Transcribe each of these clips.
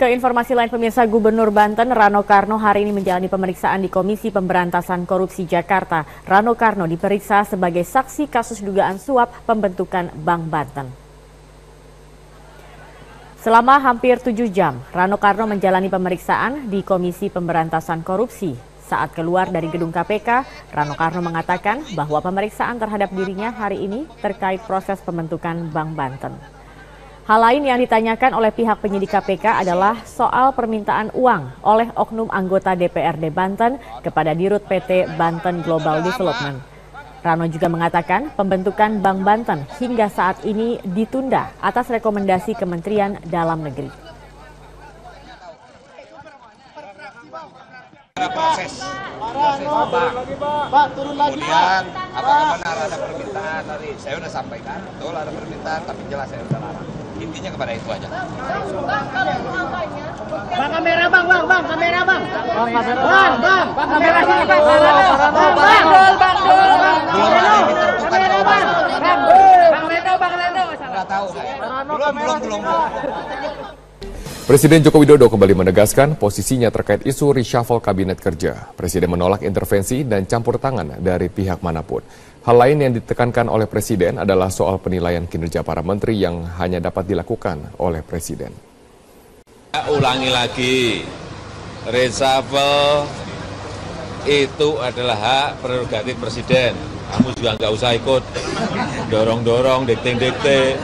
Ke informasi lain pemirsa, Gubernur Banten Rano Karno hari ini menjalani pemeriksaan di Komisi Pemberantasan Korupsi Jakarta. Rano Karno diperiksa sebagai saksi kasus dugaan suap pembentukan Bank Banten. Selama hampir 7 jam, Rano Karno menjalani pemeriksaan di Komisi Pemberantasan Korupsi. Saat keluar dari gedung KPK, Rano Karno mengatakan bahwa pemeriksaan terhadap dirinya hari ini terkait proses pembentukan Bank Banten. Hal lain yang ditanyakan oleh pihak penyidik KPK adalah soal permintaan uang oleh oknum anggota DPRD Banten kepada Dirut PT Banten Global Development. Rano juga mengatakan pembentukan Bank Banten hingga saat ini ditunda atas rekomendasi Kementerian Dalam Negeri. Kemudian apakah benar ada permintaan tadi? Saya sudah sampaikan, betul ada permintaan, tapi jelas saya sudah larang. Intinya kepada itu aja. Bang, kamera bang, kamera bang. Bang, kamera sini bang. Belum. Presiden Joko Widodo kembali menegaskan posisinya terkait isu reshuffle Kabinet Kerja. Presiden menolak intervensi dan campur tangan dari pihak manapun. Hal lain yang ditekankan oleh Presiden adalah soal penilaian kinerja para menteri yang hanya dapat dilakukan oleh Presiden. Ulangi lagi, reshuffle itu adalah hak prerogatif Presiden. Kamu juga nggak usah ikut dorong-dorong, dikting-dikting.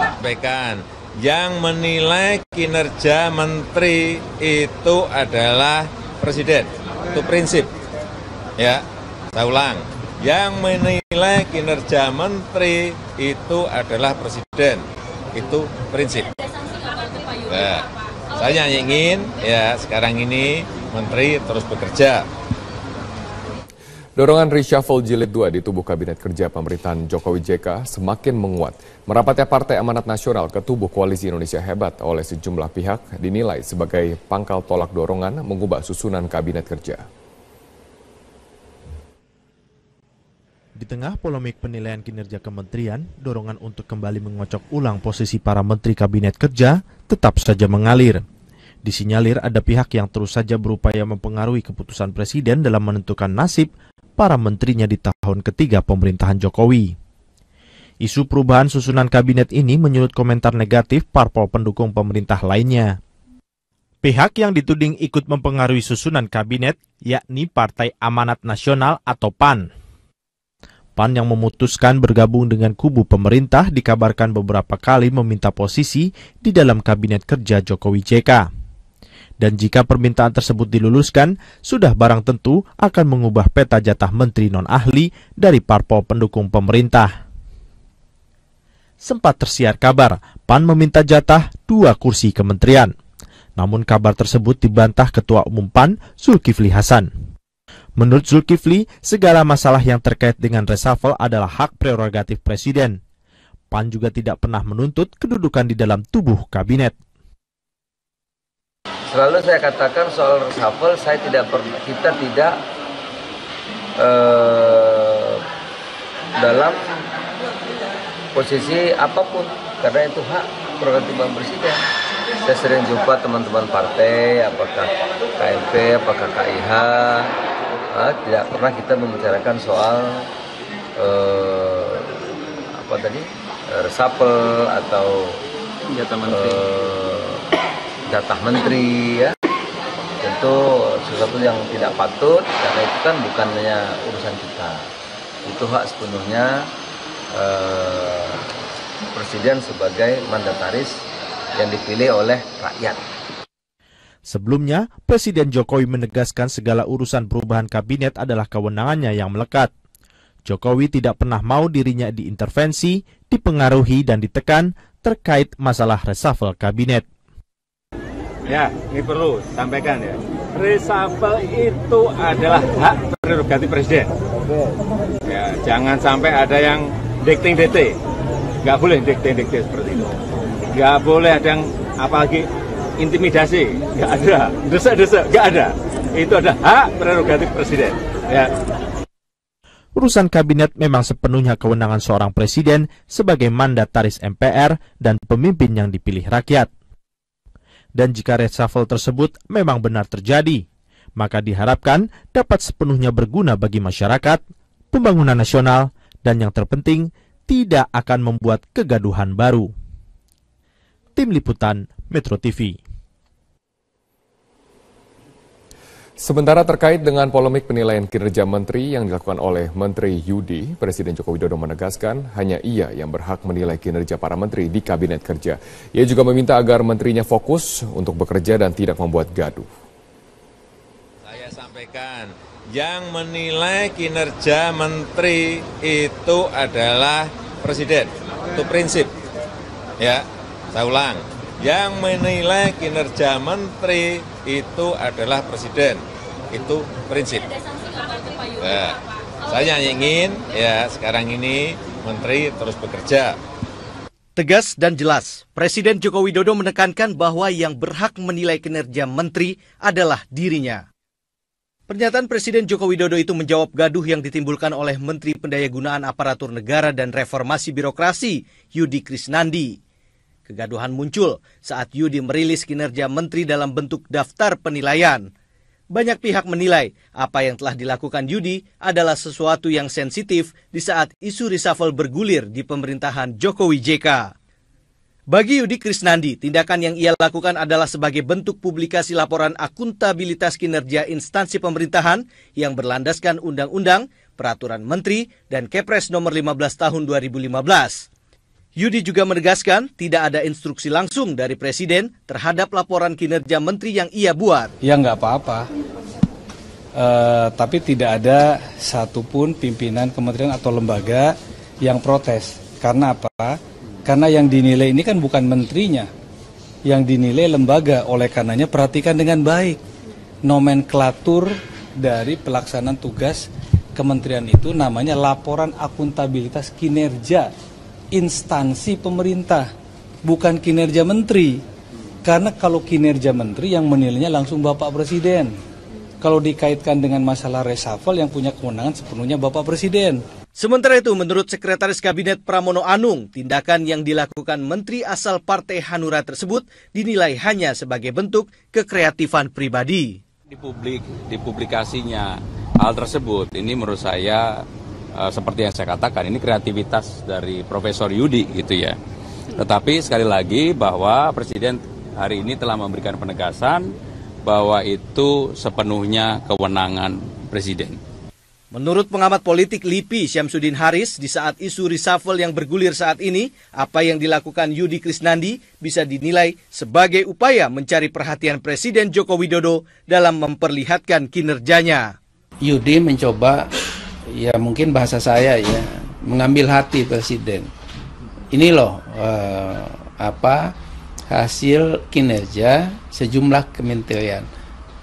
Sampaikan, yang menilai kinerja menteri itu adalah Presiden. Itu prinsip, ya. Saya ulang, yang menilai kinerja menteri itu adalah Presiden, itu prinsip. Nah, saya hanya ingin ya sekarang ini menteri terus bekerja. Dorongan reshuffle jilid 2 di tubuh Kabinet Kerja pemerintahan Jokowi JK semakin menguat. Merapatnya Partai Amanat Nasional ke tubuh Koalisi Indonesia Hebat oleh sejumlah pihak dinilai sebagai pangkal tolak dorongan mengubah susunan Kabinet Kerja. Di tengah polemik penilaian kinerja kementerian, dorongan untuk kembali mengocok ulang posisi para menteri Kabinet Kerja tetap saja mengalir. Disinyalir ada pihak yang terus saja berupaya mempengaruhi keputusan Presiden dalam menentukan nasib para menterinya di tahun ketiga pemerintahan Jokowi. Isu perubahan susunan kabinet ini menyulut komentar negatif parpol pendukung pemerintah lainnya. Pihak yang dituding ikut mempengaruhi susunan kabinet, yakni Partai Amanat Nasional atau PAN. PAN yang memutuskan bergabung dengan kubu pemerintah dikabarkan beberapa kali meminta posisi di dalam Kabinet Kerja Jokowi JK. Dan jika permintaan tersebut diluluskan, sudah barang tentu akan mengubah peta jatah menteri non-ahli dari parpol pendukung pemerintah. Sempat tersiar kabar, PAN meminta jatah 2 kursi kementerian. Namun kabar tersebut dibantah Ketua Umum PAN, Zulkifli Hasan. Menurut Zulkifli, segala masalah yang terkait dengan reshuffle adalah hak prerogatif Presiden. PAN juga tidak pernah menuntut kedudukan di dalam tubuh kabinet. Selalu saya katakan soal reshuffle, kita tidak dalam posisi apapun, karena itu hak prerogatif Presiden. Saya sering jumpa teman-teman partai, apakah KMP, apakah KIH. Tidak pernah kita membicarakan soal reshuffle atau jatah menteri, ya. Tentu sesuatu yang tidak patut, karena itu kan bukan hanya urusan kita. Itu hak sepenuhnya Presiden sebagai mandataris yang dipilih oleh rakyat. Sebelumnya, Presiden Jokowi menegaskan segala urusan perubahan kabinet adalah kewenangannya yang melekat. Jokowi tidak pernah mau dirinya diintervensi, dipengaruhi, dan ditekan terkait masalah reshuffle kabinet. Ya, ini perlu sampaikan ya. Reshuffle itu adalah hak prerogatif Presiden. Ya, jangan sampai ada yang dikting-dikting. Nggak boleh dikting-dikting seperti itu. Nggak boleh ada yang apalagi intimidasi, nggak ada, desa-desa nggak ada. Itu ada hak prerogatif Presiden. Ya. urusan kabinet memang sepenuhnya kewenangan seorang presiden sebagai mandataris MPR dan pemimpin yang dipilih rakyat. Dan jika reshuffle tersebut memang benar terjadi, maka diharapkan dapat sepenuhnya berguna bagi masyarakat, pembangunan nasional, dan yang terpenting tidak akan membuat kegaduhan baru. Tim Liputan Metro TV. Sementara terkait dengan polemik penilaian kinerja menteri yang dilakukan oleh Menteri Yudi, Presiden Joko Widodo menegaskan hanya ia yang berhak menilai kinerja para menteri di Kabinet Kerja. Ia juga meminta agar menterinya fokus untuk bekerja dan tidak membuat gaduh. Saya sampaikan, yang menilai kinerja menteri itu adalah Presiden. Itu prinsip. Ya, saya ulang. Yang menilai kinerja menteri itu adalah presiden, itu prinsip. Nah, saya ingin ya sekarang ini menteri terus bekerja. Tegas dan jelas, Presiden Joko Widodo menekankan bahwa yang berhak menilai kinerja menteri adalah dirinya. Pernyataan Presiden Joko Widodo itu menjawab gaduh yang ditimbulkan oleh Menteri Pendayagunaan Aparatur Negara dan Reformasi Birokrasi, Yudi Krisnandi. Kegaduhan muncul saat Yudi merilis kinerja menteri dalam bentuk daftar penilaian. Banyak pihak menilai apa yang telah dilakukan Yudi adalah sesuatu yang sensitif di saat isu reshuffle bergulir di pemerintahan Jokowi JK. Bagi Yudi Krisnandi, tindakan yang ia lakukan adalah sebagai bentuk publikasi laporan akuntabilitas kinerja instansi pemerintahan yang berlandaskan undang-undang, peraturan menteri, dan Kepres nomor 15 tahun 2015. Yudi juga menegaskan tidak ada instruksi langsung dari Presiden terhadap laporan kinerja menteri yang ia buat. Ya nggak apa-apa, tapi tidak ada satupun pimpinan kementerian atau lembaga yang protes. Karena apa? Karena yang dinilai ini kan bukan menterinya, yang dinilai lembaga. Oleh karenanya perhatikan dengan baik nomenklatur dari pelaksanaan tugas kementerian itu, namanya laporan akuntabilitas kinerja instansi pemerintah, bukan kinerja menteri. Karena kalau kinerja menteri yang menilainya langsung Bapak Presiden. Kalau dikaitkan dengan masalah reshuffle yang punya kewenangan sepenuhnya Bapak Presiden. Sementara itu, menurut Sekretaris Kabinet Pramono Anung, tindakan yang dilakukan menteri asal Partai Hanura tersebut dinilai hanya sebagai bentuk kekreatifan pribadi. Dipublikasinya hal tersebut, ini menurut saya seperti yang saya katakan, ini kreativitas dari Profesor Yudi gitu ya. Tetapi sekali lagi bahwa Presiden hari ini telah memberikan penegasan bahwa itu sepenuhnya kewenangan Presiden. Menurut pengamat politik LIPI Syamsuddin Haris, di saat isu reshuffle yang bergulir saat ini, apa yang dilakukan Yudi Krisnandi bisa dinilai sebagai upaya mencari perhatian Presiden Joko Widodo dalam memperlihatkan kinerjanya. Yudi mencoba, ya mungkin bahasa saya ya, mengambil hati Presiden. Ini loh hasil kinerja sejumlah kementerian.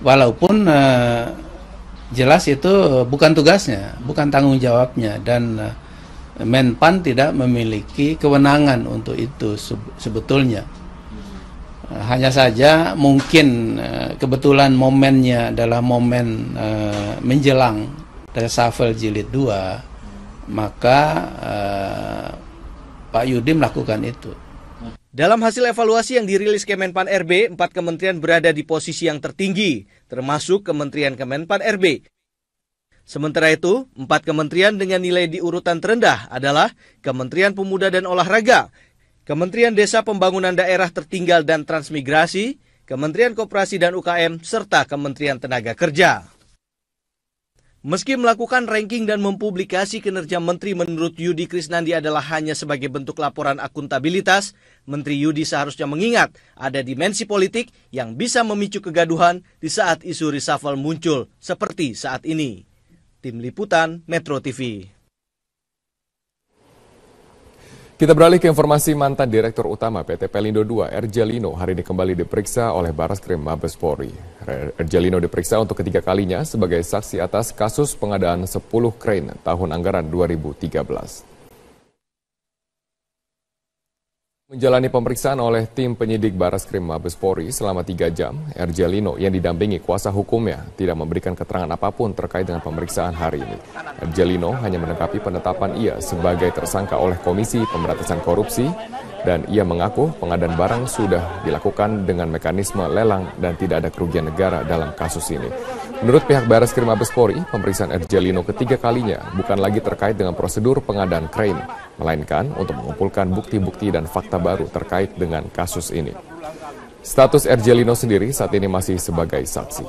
Walaupun jelas itu bukan tugasnya, bukan tanggung jawabnya, dan Menpan tidak memiliki kewenangan untuk itu sebetulnya. Hanya saja mungkin kebetulan momennya adalah momen menjelang reshuffle jilid 2, maka Pak Yudi melakukan itu. Dalam hasil evaluasi yang dirilis Kemenpan RB, 4 kementerian berada di posisi yang tertinggi, termasuk Kementerian Kemenpan RB. Sementara itu, 4 kementerian dengan nilai di urutan terendah adalah Kementerian Pemuda dan Olahraga, Kementerian Desa Pembangunan Daerah Tertinggal dan Transmigrasi, Kementerian Koperasi dan UKM, serta Kementerian Tenaga Kerja. Meski melakukan ranking dan mempublikasi kinerja menteri menurut Yudi Krisnandi adalah hanya sebagai bentuk laporan akuntabilitas, Menteri Yudi seharusnya mengingat ada dimensi politik yang bisa memicu kegaduhan di saat isu reshuffle muncul seperti saat ini. Tim Liputan Metro TV. Kita beralih ke informasi. Mantan Direktur Utama PT Pelindo II, RJ Lino, hari ini kembali diperiksa oleh Bareskrim Polri. RJ Lino diperiksa untuk ketiga kalinya sebagai saksi atas kasus pengadaan 10 krain tahun anggaran 2013. Menjalani pemeriksaan oleh tim penyidik Bareskrim Polri selama 3 jam, RJ Lino yang didampingi kuasa hukumnya tidak memberikan keterangan apapun terkait dengan pemeriksaan hari ini. RJ Lino hanya menanggapi penetapan ia sebagai tersangka oleh Komisi Pemberantasan Korupsi dan ia mengaku pengadaan barang sudah dilakukan dengan mekanisme lelang dan tidak ada kerugian negara dalam kasus ini. Menurut pihak Bareskrim Polri, pemeriksaan RJ Lino ketiga kalinya bukan lagi terkait dengan prosedur pengadaan krain, melainkan untuk mengumpulkan bukti-bukti dan fakta baru terkait dengan kasus ini. Status RJ Lino sendiri saat ini masih sebagai saksi.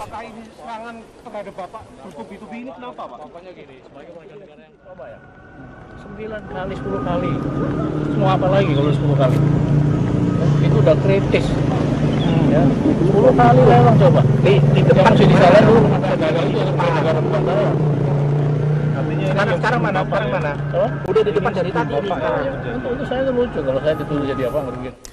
Semua apa lagi kalau 10 kali? Itu udah kritis. Ya, 10 kali lelang coba. Di depan sini salah dulu. Sekarang mana? Udah di depan dari tadi. Itu saya lucu kalau saya ditulis jadi apa.